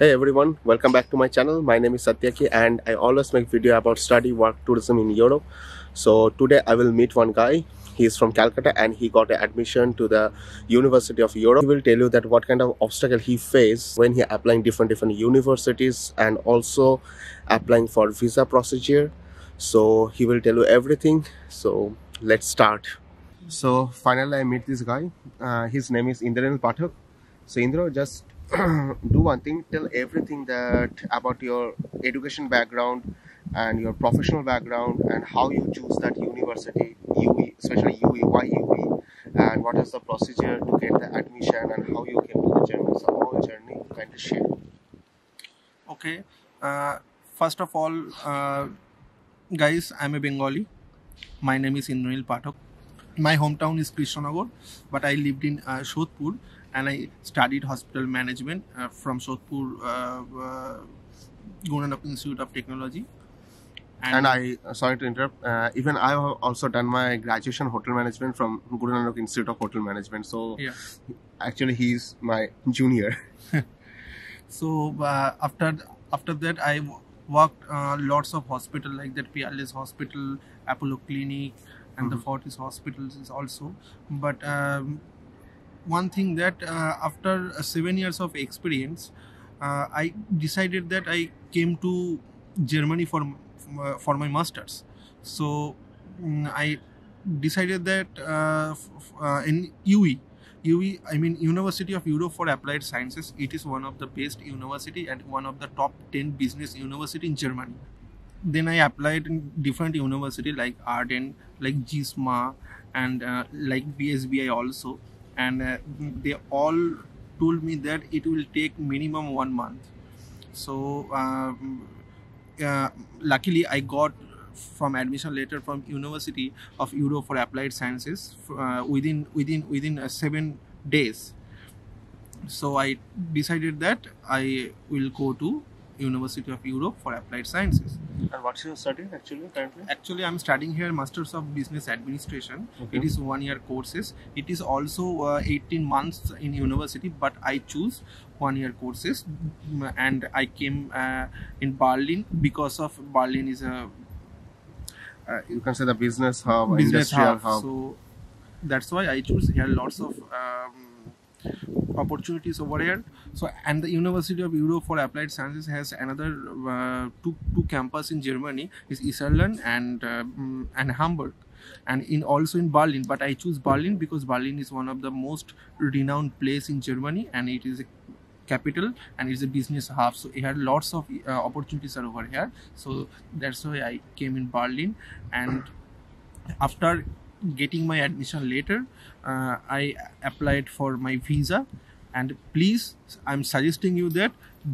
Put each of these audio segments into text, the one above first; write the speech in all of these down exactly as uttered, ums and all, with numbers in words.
Hey everyone, welcome back to my channel. My name is Satyaki and I always make video about study, work, tourism in Europe. So today I will meet one guy. He is from Calcutta and he got an admission to the University of Europe. He will tell you that what kind of obstacle he faced when he applying different different universities and also applying for visa procedure. So he will tell you everything. So let's start. So finally I meet this guy. Uh, his name is Indranil Pathak. So Indra, just do one thing, tell everything that about your education background and your professional background and how you choose that university, U E, especially U E, Y E, and what is the procedure to get the admission and how you came to the journey. So whole journey kind of share. Okay, uh, first of all, uh, guys, I'm a Bengali. My name is Indranil Pathak. My hometown is Krishnanagar, but I lived in uh, Shodhpur. And I studied hospital management uh, from Shodhpur, uh, uh, Gurunanak Institute of Technology. And, and I, uh, sorry to interrupt, uh, even I have also done my graduation hotel management from Gurunanak Institute of Hotel Management. So yeah. Actually he's my junior. So uh, after, after that I worked uh, lots of hospitals like that P L S hospital, Apollo clinic and mm-hmm. the Fortis Hospitals is also. But um, one thing that uh, after seven years of experience, uh, I decided that I came to Germany for uh, for my masters. So um, I decided that uh, uh, in U E, U E, I mean University of Europe for Applied Sciences, it is one of the best university and one of the top ten business university in Germany. Then I applied in different university like Arden, like GISMA, and uh, like B S B I also. And uh, they all told me that it will take minimum one month. So um, uh, luckily I got from admission letter from University of Europe for Applied Sciences uh, within within within uh, seven days. So I decided that I will go to University of Europe for Applied Sciences. And what's your study actually currently? Actually, I'm studying here Masters of Business Administration. Okay. It is one year courses. It is also uh, eighteen months in university, but I choose one year courses. And I came uh, in Berlin because of Berlin is a uh, you can say the business hub, business industrial hub. hub. So that's why I choose here lots of um, opportunities over here. So and the University of Europe for Applied Sciences has another uh, two two campus in Germany is Iserlohn and uh, and Hamburg, and in also in Berlin. But I choose Berlin because Berlin is one of the most renowned place in Germany, and it is a capital and it's a business hub. So it had lots of uh, opportunities are over here. So that's why I came in Berlin, and after getting my admission later, uh, I applied for my visa. And please, I'm suggesting you that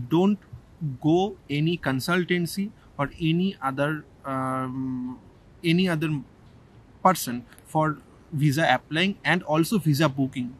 don't go any consultancy or any other um, any other person for visa applying and also visa booking.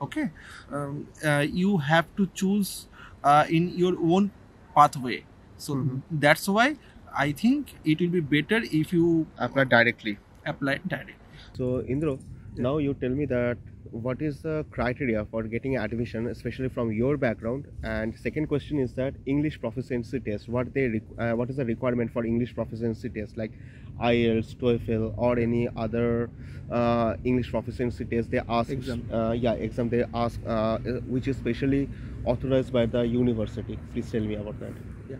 Okay, um, uh, you have to choose uh, in your own pathway. So mm-hmm. that's why I think it will be better if you apply directly. Apply directly. So Indra, now you tell me that what is the criteria for getting admission, especially from your background, and second question is that English proficiency test, what they uh, what is the requirement for English proficiency test like I E L T S, TOEFL or any other uh, English proficiency test they ask exam. Uh, yeah exam they ask uh, which is specially authorized by the university. Please tell me about that. Yeah,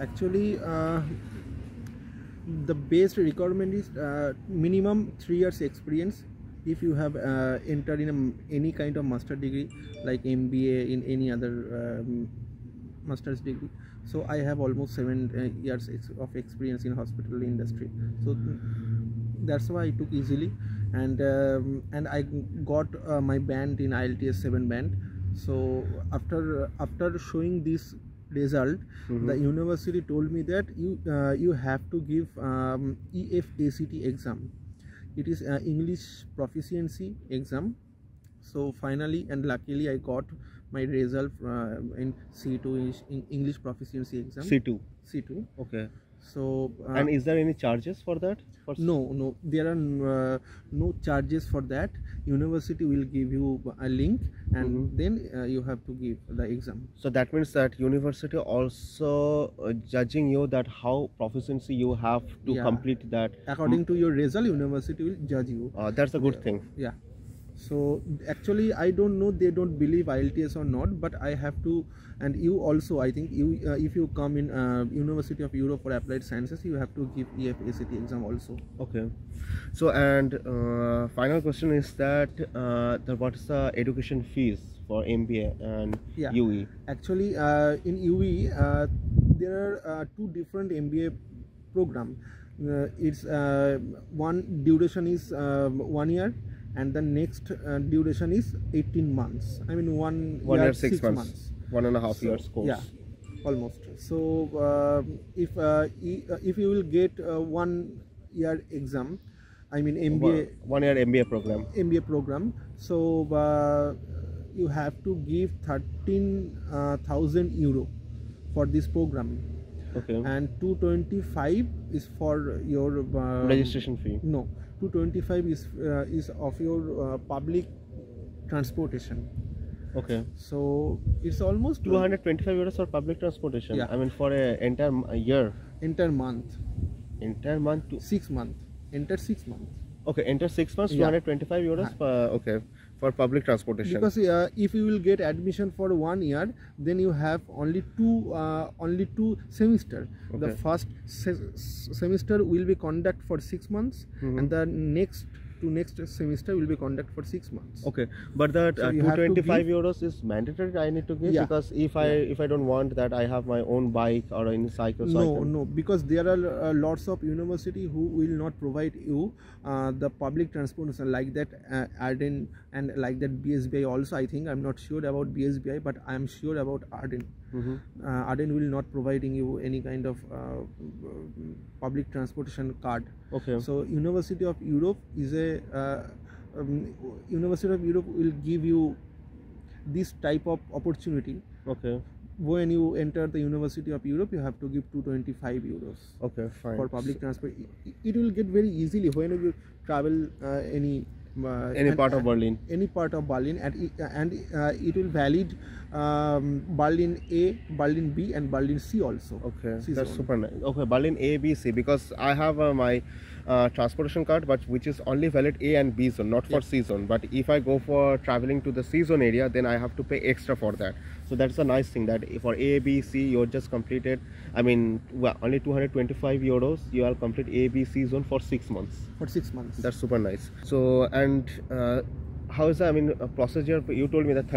actually uh, the base requirement is uh, minimum three years experience. If you have uh, entered in a, any kind of master degree like M B A in any other um, master's degree. So I have almost seven years ex of experience in hospital industry. So that's why I took easily, and um, and I got uh, my band in I E L T S seven band. So after after showing this result, mm-hmm. the university told me that you uh, you have to give um, E F A C T exam. It is uh, English proficiency exam. So finally and luckily I got my result uh, in C two English, in English proficiency exam. C two. C two. Okay. So uh, and is there any charges for that? For no, no, there are uh, no charges for that. University will give you a link, and mm-hmm. then uh, you have to give the exam. So that means that university also uh, judging you that how proficiency you have to yeah. complete that. According mm. to your result, university will judge you. Uh, that's a good uh, thing. Yeah. So actually I don't know, they don't believe I E L T S or not, but I have to, and you also, I think you uh, if you come in uh, University of Europe for Applied Sciences, you have to give E F A C T exam also. Okay, so and uh, final question is that uh, the, what is the education fees for M B A and yeah. U E? Actually uh, in U E uh, there are uh, two different M B A program. Uh, it's uh, one duration is uh, one year. And the next uh, duration is eighteen months. I mean, one, one year, year six, six months. months. One and a half so, years course. Yeah, almost. So, uh, if uh, e, uh, if you will get uh, one year exam, I mean M B A. One, one year M B A program. M B A program. So uh, you have to give thirteen thousand euro for this program. Okay. And two twenty five is for your um, registration fee. No. two twenty-five is uh, is of your uh, public transportation. Okay. So it's almost two hundred twenty-five euros for public transportation. Yeah. I mean for a entire a year. Entire month. Entire month. To six month. Enter six months. Okay. Enter six months. Yeah. two hundred twenty-five euros yeah. per. Okay. For public transportation. Because uh, if you will get admission for one year, then you have only two, uh, only two semester. Okay. The first se semester will be conduct for six months, mm-hmm. and the next to next semester will be conduct for six months. Okay, but that so uh, two hundred twenty-five euros is mandatory. I need to give yeah. because if I yeah. if I don't want that, I have my own bike or any cycle. So no, no, because there are uh, lots of university who will not provide you uh, the public transportation like that. Uh, Arden. And like that B S B I also, I think, I'm not sure about B S B I, but I'm sure about Arden. Mm-hmm. uh, Arden will not providing you any kind of uh, public transportation card. Okay. So University of Europe is a, uh, um, University of Europe will give you this type of opportunity. Okay. When you enter the University of Europe, you have to give two hundred twenty-five euros. Okay, fine. For public transport. It, it will get very easily when you travel uh, any Uh, any and, part of Berlin. Any part of Berlin, and and uh, it will valid um, Berlin A, Berlin B, and Berlin C also. Okay, C that's zone. Super nice. Okay, Berlin A, B, C, because I have uh, my uh, transportation card, but which is only valid A and B zone, not for yep. C zone. But if I go for traveling to the C zone area, then I have to pay extra for that. So that's a nice thing that for A, B, C, you're just completed. I mean, well, only two hundred twenty-five euros. You are complete A, B, C zone for six months. For six months. That's super nice. So and. And uh, how is that, I mean, a procedure? You told me that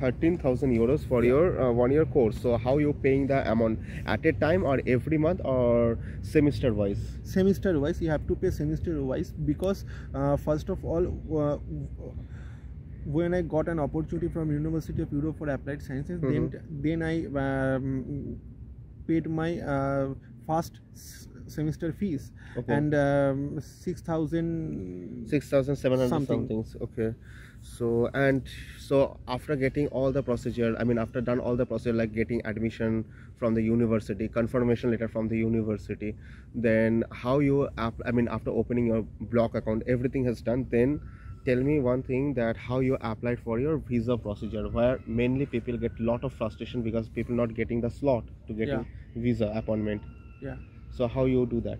thirteen thousand euros for your uh, one-year course. So how you paying the amount at a time, or every month, or semester-wise? Semester-wise, you have to pay semester-wise because uh, first of all, uh, when I got an opportunity from University of Europe for Applied Sciences, mm-hmm. then then I um, paid my uh, first semester fees. Okay. And um, six thousand six thousand seven hundred something. Somethings. Okay, so and so after getting all the procedure, I mean after done all the procedure like getting admission from the university, confirmation letter from the university, then how you I mean after opening your block account, everything has done, then tell me one thing that how you applied for your visa procedure, where mainly people get lot of frustration because people not getting the slot to getting yeah. visa appointment. Yeah. So how you do that?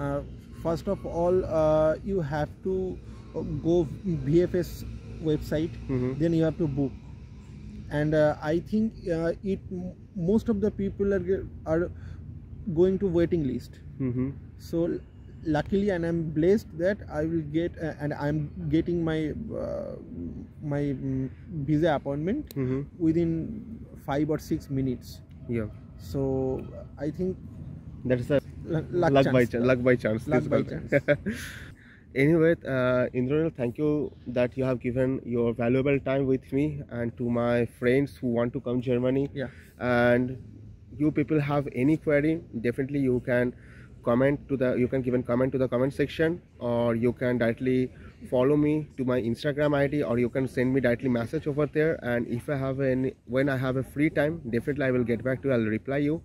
Uh, first of all, uh, you have to go V F S website. Mm-hmm. Then you have to book, and uh, I think uh, it most of the people are are going to waiting list. Mm-hmm. So luckily, and I'm blessed that I will get uh, and I'm getting my uh, my visa appointment mm-hmm. within five or six minutes. Yeah. So I think. That is a L luck, luck, by luck, luck by chance. Luck by chance. Anyway, uh, Indranil, thank you that you have given your valuable time with me and to my friends who want to come to Germany. Yeah. And you people have any query, definitely you can comment to the. You can give a comment to the comment section, or you can directly follow me to my Instagram I D, or you can send me directly message over there. And if I have any, when I have a free time, definitely I will get back to you. I'll reply you.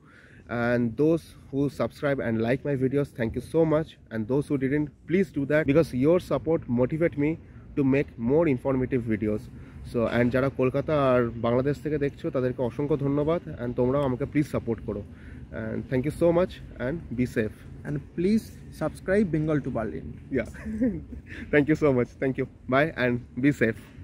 And those who subscribe and like my videos, thank you so much. And those who didn't, please do that, because your support motivate me to make more informative videos. So and jara Kolkata ar Bangladesh theke dekhcho taderke oshonkho dhonnobad, and tomra amake please support koro. And thank you so much, and be safe, and please subscribe Bengal two Berlin. Yeah. Thank you so much. Thank you. Bye, and be safe.